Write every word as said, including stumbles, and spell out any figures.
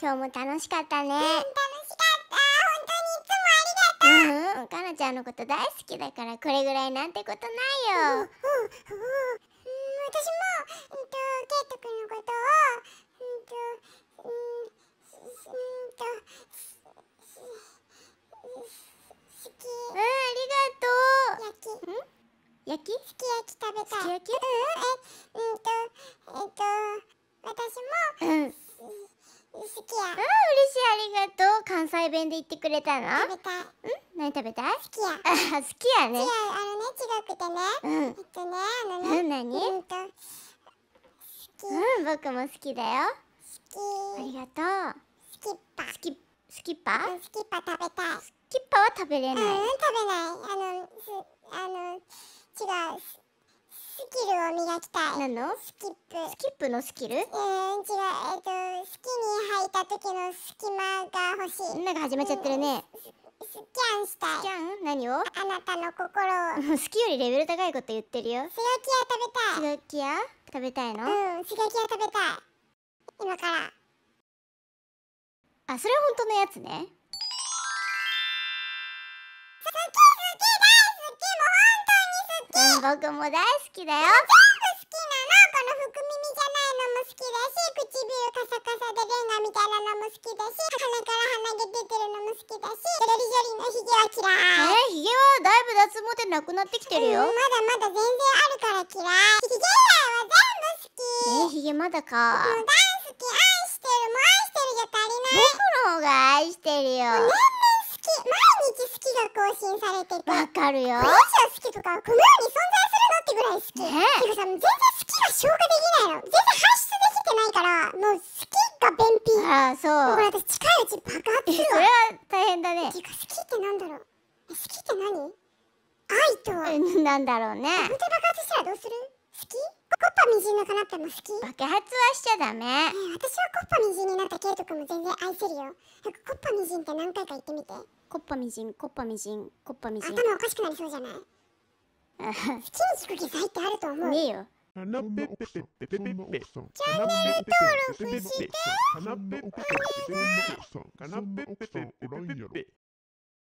今日も楽しかったね。うん、楽しかった。本当にいつもありがとう。うんうん、かなちゃんのこと大好きだからこれぐらいなんてことないよ。うんうん、うん、私も、うんと、ケイトくんのことを、うんと、うん、うんと、好き。うん、ありがとう。焼き。ん？焼き？すき焼き食べたい。すき焼き？うん、え、うんと、えっと、私も、うん、好きや。うん、嬉しい、ありがとう。関西弁で言ってくれたの？食べたい。うん、何食べたい？すきや。あ、すきやね。違う、あのね、違くてね。うん。えっとね、あのね。うん、何？うんと、好き。うん、僕も好きだよ。好き。ありがとう。スキッパ。スキ、スキッパ？スキッパ食べたい。スキッパは食べれない。うん、食べない。あの、す、あの。違う、スキルを磨きたい。なの？スキップ。スキップのスキル？うん、違う、えっと、スキに入った時の隙間が欲しい。なんか始まっちゃってるね。スキャンしたい。スキャン？何を？あなたの心を。スキよりレベル高いこと言ってるよ。すがきや食べたい。すがきや食べたいの？うん、すがきや食べたい。今から。あ、それは本当のやつね。僕も大好きだよ。全部好きなの。この福耳じゃないのも好きだし、唇カサカサでレンガみたいなのも好きだし、鼻から鼻毛出てるのも好きだし、ジョリジョリのヒゲは嫌い。えー、ヒゲはだいぶ脱毛でなくなってきてるよ。うん、まだまだ全然あるから嫌い。ヒゲ以外は全部好き。えー、ヒゲまだか。もう大好き。愛してる。もう愛してるじゃ足りない。僕の方が愛してるよ。更新されてて、わかるよ。これ以上好きとかこの世に存在するのってぐらい好き。てかさ、全然好きが消化できないの。全然排出できてないから、もう好きが便秘。ああ、そう。これ私近いうち爆発するわ。それは大変だね。てか好きってなんだろう。好きって何？愛と。なんだろうね。本当に爆発したらどうする？好き？コッパみじんのかなっても好き？爆発はしちゃダメ。えー、私はコッパみじんになったケイト君も全然愛せるよ。なんかコッパみじんって何回か言ってみて。コッパみじん、コッパみじん、コッパみじん。頭おかしくなりそうじゃない？好きに聞く機会ってあると思う。ねえよ。チャンネル登録してねーなー。